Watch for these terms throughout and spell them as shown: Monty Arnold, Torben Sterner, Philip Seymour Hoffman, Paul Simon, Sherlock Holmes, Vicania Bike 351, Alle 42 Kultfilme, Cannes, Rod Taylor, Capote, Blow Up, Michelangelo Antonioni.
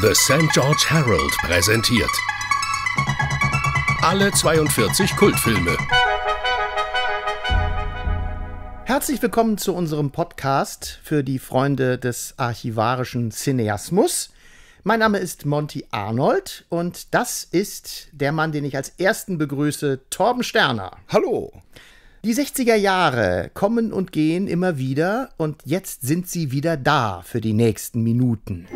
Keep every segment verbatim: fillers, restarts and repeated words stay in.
The Saint George Herald präsentiert Alle zweiundvierzig Kultfilme. Herzlich willkommen zu unserem Podcast für die Freunde des archivarischen Cineasmus. Mein Name ist Monty Arnold und das ist der Mann, den ich als ersten begrüße, Torben Sterner. Hallo! Die sechziger Jahre kommen und gehen immer wieder und jetzt sind sie wieder da für die nächsten Minuten.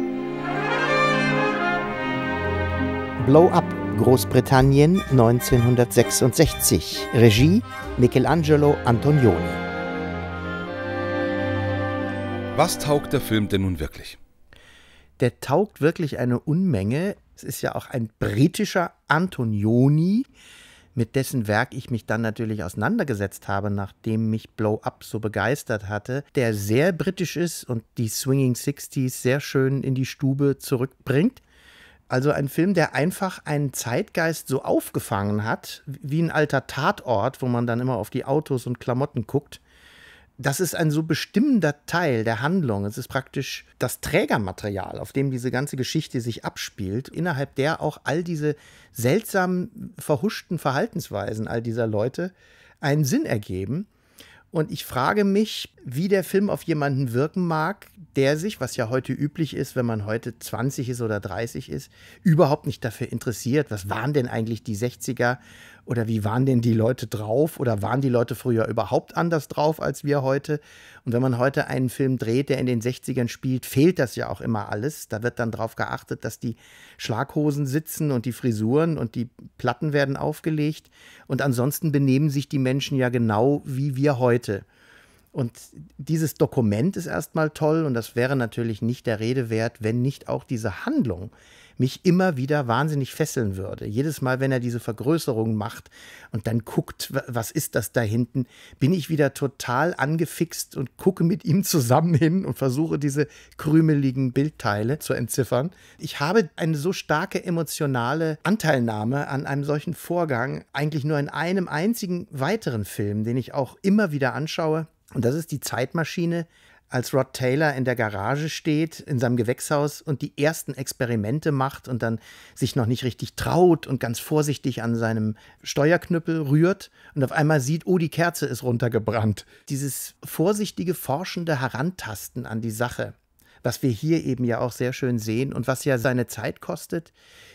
Blow Up, Großbritannien neunzehnhundertsechsundsechzig. Regie Michelangelo Antonioni. Was taugt der Film denn nun wirklich? Der taugt wirklich eine Unmenge. Es ist ja auch ein britischer Antonioni, mit dessen Werk ich mich dann natürlich auseinandergesetzt habe, nachdem mich Blow Up so begeistert hatte, der sehr britisch ist und die Swinging Sixties sehr schön in die Stube zurückbringt. Also ein Film, der einfach einen Zeitgeist so aufgefangen hat, wie ein alter Tatort, wo man dann immer auf die Autos und Klamotten guckt. Das ist ein so bestimmender Teil der Handlung. Es ist praktisch das Trägermaterial, auf dem diese ganze Geschichte sich abspielt, innerhalb der auch all diese seltsamen, verhuschten Verhaltensweisen all dieser Leute einen Sinn ergeben. Und ich frage mich, wie der Film auf jemanden wirken mag, der sich, was ja heute üblich ist, wenn man heute zwanzig ist oder dreißig ist, überhaupt nicht dafür interessiert, was waren denn eigentlich die sechziger oder wie waren denn die Leute drauf oder waren die Leute früher überhaupt anders drauf als wir heute? Und wenn man heute einen Film dreht, der in den sechzigern spielt, fehlt das ja auch immer alles. Da wird dann darauf geachtet, dass die Schlaghosen sitzen und die Frisuren und die Platten werden aufgelegt. Und ansonsten benehmen sich die Menschen ja genau wie wir heute. Und dieses Dokument ist erstmal toll und das wäre natürlich nicht der Rede wert, wenn nicht auch diese Handlung mich immer wieder wahnsinnig fesseln würde. Jedes Mal, wenn er diese Vergrößerung macht und dann guckt, was ist das da hinten, bin ich wieder total angefixt und gucke mit ihm zusammen hin und versuche, diese krümeligen Bildteile zu entziffern. Ich habe eine so starke emotionale Anteilnahme an einem solchen Vorgang eigentlich nur in einem einzigen weiteren Film, den ich auch immer wieder anschaue. Und das ist die Zeitmaschine, als Rod Taylor in der Garage steht, in seinem Gewächshaus und die ersten Experimente macht und dann sich noch nicht richtig traut und ganz vorsichtig an seinem Steuerknüppel rührt und auf einmal sieht, oh, die Kerze ist runtergebrannt. Dieses vorsichtige, forschende Herantasten an die Sache, was wir hier eben ja auch sehr schön sehen und was ja seine Zeit kostet.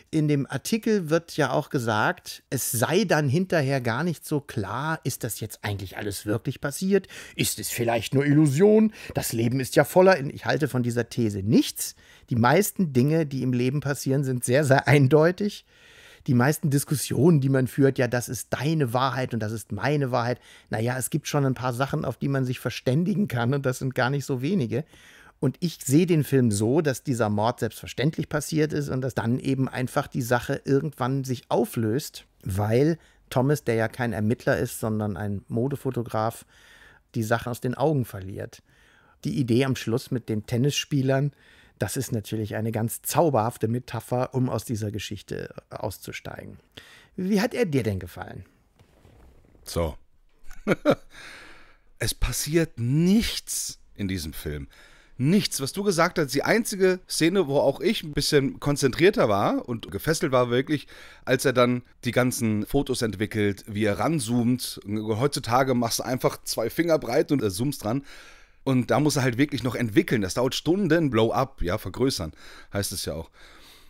In dem Artikel wird ja auch gesagt, es sei dann hinterher gar nicht so klar, ist das jetzt eigentlich alles wirklich passiert? Ist es vielleicht nur Illusion? Das Leben ist ja voller. Ich halte von dieser These nichts. Die meisten Dinge, die im Leben passieren, sind sehr, sehr eindeutig. Die meisten Diskussionen, die man führt, ja, das ist deine Wahrheit und das ist meine Wahrheit. Naja, es gibt schon ein paar Sachen, auf die man sich verständigen kann und das sind gar nicht so wenige. Und ich sehe den Film so, dass dieser Mord selbstverständlich passiert ist und dass dann eben einfach die Sache irgendwann sich auflöst, weil Thomas, der ja kein Ermittler ist, sondern ein Modefotograf, die Sache aus den Augen verliert. Die Idee am Schluss mit den Tennisspielern, das ist natürlich eine ganz zauberhafte Metapher, um aus dieser Geschichte auszusteigen. Wie hat er dir denn gefallen? So. Es passiert nichts in diesem Film. Nichts, was du gesagt hast, die einzige Szene, wo auch ich ein bisschen konzentrierter war und gefesselt war wirklich, als er dann die ganzen Fotos entwickelt, wie er ranzoomt. Heutzutage machst du einfach zwei Finger breit und zoomst dran. Und da muss er halt wirklich noch entwickeln. Das dauert Stunden, Blow Up, ja, vergrößern, heißt es ja auch.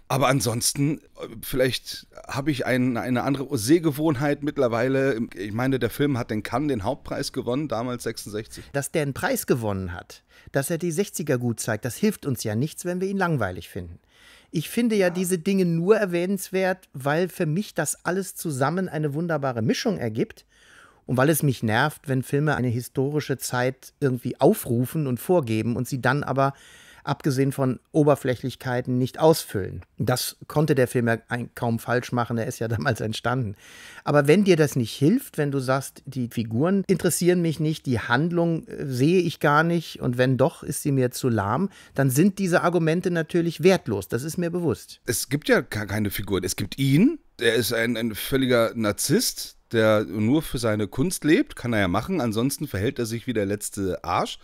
Aber ansonsten, vielleicht habe ich ein, eine andere Sehgewohnheit mittlerweile. Ich meine, der Film hat in Cannes den Hauptpreis gewonnen, damals sechsundsechzig. Dass der einen Preis gewonnen hat, dass er die sechziger gut zeigt, das hilft uns ja nichts, wenn wir ihn langweilig finden. Ich finde ja, ja diese Dinge nur erwähnenswert, weil für mich das alles zusammen eine wunderbare Mischung ergibt. Und weil es mich nervt, wenn Filme eine historische Zeit irgendwie aufrufen und vorgeben und sie dann aber abgesehen von Oberflächlichkeiten, nicht ausfüllen. Das konnte der Film ja kaum falsch machen, er ist ja damals entstanden. Aber wenn dir das nicht hilft, wenn du sagst, die Figuren interessieren mich nicht, die Handlung sehe ich gar nicht und wenn doch, ist sie mir zu lahm, dann sind diese Argumente natürlich wertlos, das ist mir bewusst. Es gibt ja keine Figuren, es gibt ihn, der ist ein, ein völliger Narzisst, der nur für seine Kunst lebt, kann er ja machen, ansonsten verhält er sich wie der letzte Arsch,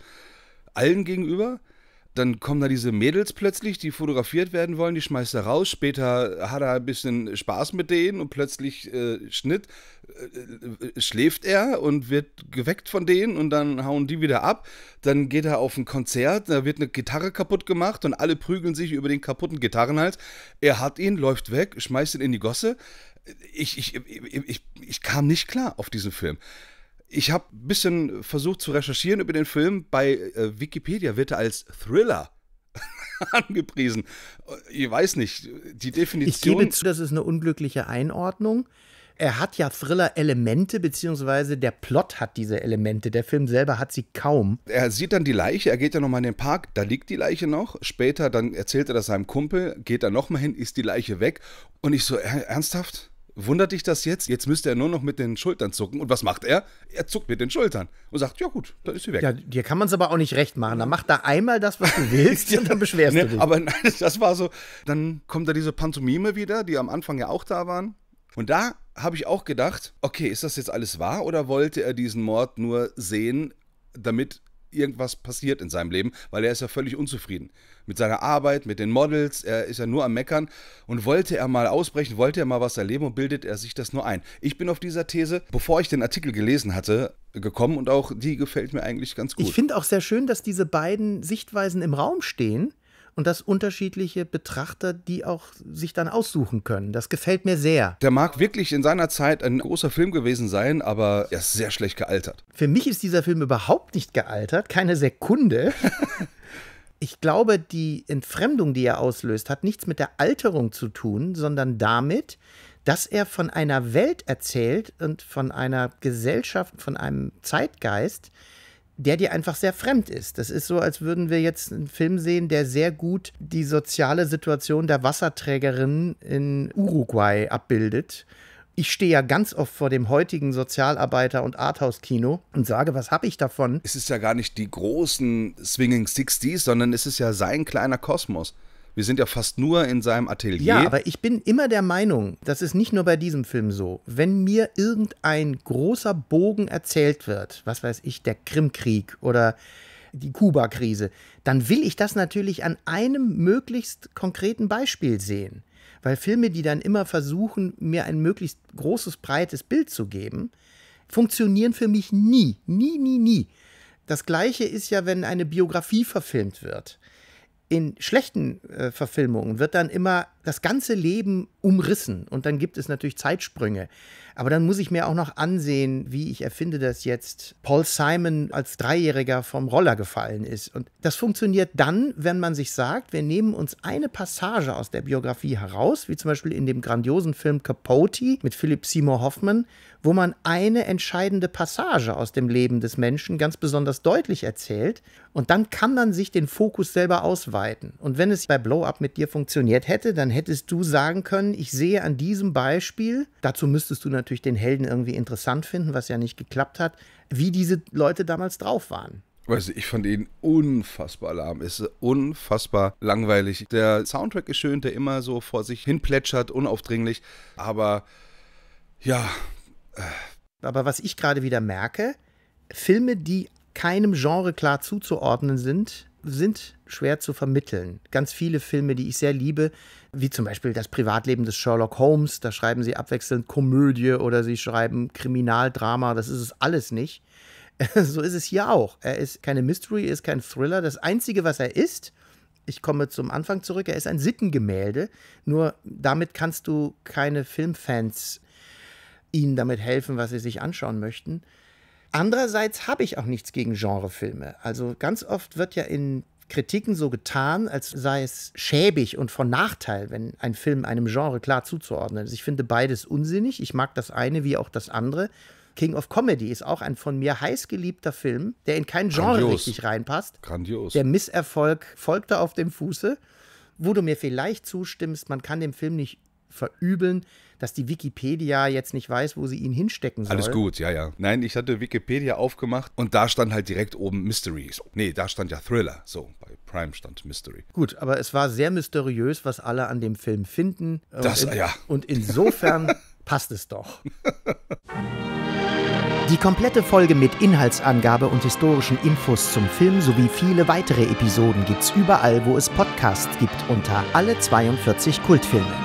allen gegenüber. Dann kommen da diese Mädels plötzlich, die fotografiert werden wollen, die schmeißt er raus. Später hat er ein bisschen Spaß mit denen und plötzlich äh, Schnitt, äh, schläft er und wird geweckt von denen und dann hauen die wieder ab. Dann geht er auf ein Konzert, da wird eine Gitarre kaputt gemacht und alle prügeln sich über den kaputten Gitarrenhals. Er hat ihn, läuft weg, schmeißt ihn in die Gosse. Ich, ich, ich, ich, ich kam nicht klar auf diesen Film. Ich habe ein bisschen versucht zu recherchieren über den Film. Bei äh, Wikipedia wird er als Thriller angepriesen. Ich weiß nicht, die Definition... Ich gebe zu, das ist eine unglückliche Einordnung. Er hat ja Thriller-Elemente, beziehungsweise der Plot hat diese Elemente. Der Film selber hat sie kaum. Er sieht dann die Leiche, er geht ja nochmal in den Park, da liegt die Leiche noch. Später, dann erzählt er das seinem Kumpel, geht da nochmal hin, ist die Leiche weg. Und ich so, ernsthaft? Wundert dich das jetzt? Jetzt müsste er nur noch mit den Schultern zucken. Und was macht er? Er zuckt mit den Schultern und sagt, ja gut, dann ist sie weg. Ja, dir kann man es aber auch nicht recht machen. Dann macht er einmal das, was du willst ja, und dann beschwerst ne, du dich. Aber das war so, dann kommt da diese Pantomime wieder, die am Anfang ja auch da waren. Und da habe ich auch gedacht, okay, ist das jetzt alles wahr oder wollte er diesen Mord nur sehen, damit irgendwas passiert in seinem Leben, weil er ist ja völlig unzufrieden mit seiner Arbeit, mit den Models, er ist ja nur am Meckern und wollte er mal ausbrechen, wollte er mal was erleben und bildet er sich das nur ein. Ich bin auf dieser These, bevor ich den Artikel gelesen hatte, gekommen und auch die gefällt mir eigentlich ganz gut. Ich finde auch sehr schön, dass diese beiden Sichtweisen im Raum stehen und dass unterschiedliche Betrachter die auch sich dann aussuchen können. Das gefällt mir sehr. Der mag wirklich in seiner Zeit ein großer Film gewesen sein, aber er ist sehr schlecht gealtert. Für mich ist dieser Film überhaupt nicht gealtert, keine Sekunde. Ich glaube, die Entfremdung, die er auslöst, hat nichts mit der Alterung zu tun, sondern damit, dass er von einer Welt erzählt und von einer Gesellschaft, von einem Zeitgeist, der dir einfach sehr fremd ist. Das ist so, als würden wir jetzt einen Film sehen, der sehr gut die soziale Situation der Wasserträgerin in Uruguay abbildet. Ich stehe ja ganz oft vor dem heutigen Sozialarbeiter- und Arthouse-Kino und sage, was habe ich davon? Es ist ja gar nicht die großen Swinging Sixties, sondern es ist ja sein kleiner Kosmos. Wir sind ja fast nur in seinem Atelier. Ja, aber ich bin immer der Meinung, das ist nicht nur bei diesem Film so, wenn mir irgendein großer Bogen erzählt wird, was weiß ich, der Krimkrieg oder die Kuba-Krise, dann will ich das natürlich an einem möglichst konkreten Beispiel sehen. Weil Filme, die dann immer versuchen, mir ein möglichst großes, breites Bild zu geben, funktionieren für mich nie, nie, nie, nie. Das Gleiche ist ja, wenn eine Biografie verfilmt wird. In schlechten äh, Verfilmungen wird dann immer das ganze Leben umrissen und dann gibt es natürlich Zeitsprünge. Aber dann muss ich mir auch noch ansehen, wie, ich erfinde das jetzt, Paul Simon als Dreijähriger vom Roller gefallen ist. Und das funktioniert dann, wenn man sich sagt, wir nehmen uns eine Passage aus der Biografie heraus, wie zum Beispiel in dem grandiosen Film Capote mit Philip Seymour Hoffman, wo man eine entscheidende Passage aus dem Leben des Menschen ganz besonders deutlich erzählt. Und dann kann man sich den Fokus selber ausweiten. Und wenn es bei Blow Up mit dir funktioniert hätte, dann hättest du sagen können, ich sehe an diesem Beispiel, dazu müsstest du natürlich den Helden irgendwie interessant finden, was ja nicht geklappt hat, wie diese Leute damals drauf waren. Also ich fand ihn unfassbar lahm, ist unfassbar langweilig. Der Soundtrack ist schön, der immer so vor sich hin plätschert, unaufdringlich, aber ja. Aber was ich gerade wieder merke, Filme, die keinem Genre klar zuzuordnen sind, sind schwer zu vermitteln. Ganz viele Filme, die ich sehr liebe, wie zum Beispiel das Privatleben des Sherlock Holmes, da schreiben sie abwechselnd Komödie oder sie schreiben Kriminaldrama, das ist es alles nicht. So ist es hier auch. Er ist keine Mystery, er ist kein Thriller. Das Einzige, was er ist, ich komme zum Anfang zurück, er ist ein Sittengemälde, nur damit kannst du keine Filmfans ihnen damit helfen, was sie sich anschauen möchten. Andererseits habe ich auch nichts gegen Genrefilme. Also ganz oft wird ja in Kritiken so getan, als sei es schäbig und von Nachteil, wenn ein Film einem Genre klar zuzuordnen ist. Ich finde beides unsinnig. Ich mag das eine wie auch das andere. King of Comedy ist auch ein von mir heißgeliebter Film, der in kein Genre Grandios. richtig reinpasst. Grandios. Der Misserfolg folgte auf dem Fuße, wo du mir vielleicht zustimmst, man kann dem Film nicht verübeln, dass die Wikipedia jetzt nicht weiß, wo sie ihn hinstecken soll. Alles gut, ja, ja. Nein, ich hatte Wikipedia aufgemacht und da stand halt direkt oben Mystery. Nee, da stand ja Thriller. So, bei Prime stand Mystery. Gut, aber es war sehr mysteriös, was alle an dem Film finden. Das, und in, ja. Und insofern passt es doch. Die komplette Folge mit Inhaltsangabe und historischen Infos zum Film sowie viele weitere Episoden gibt's überall, wo es Podcasts gibt, unter Alle zweiundvierzig Kultfilme.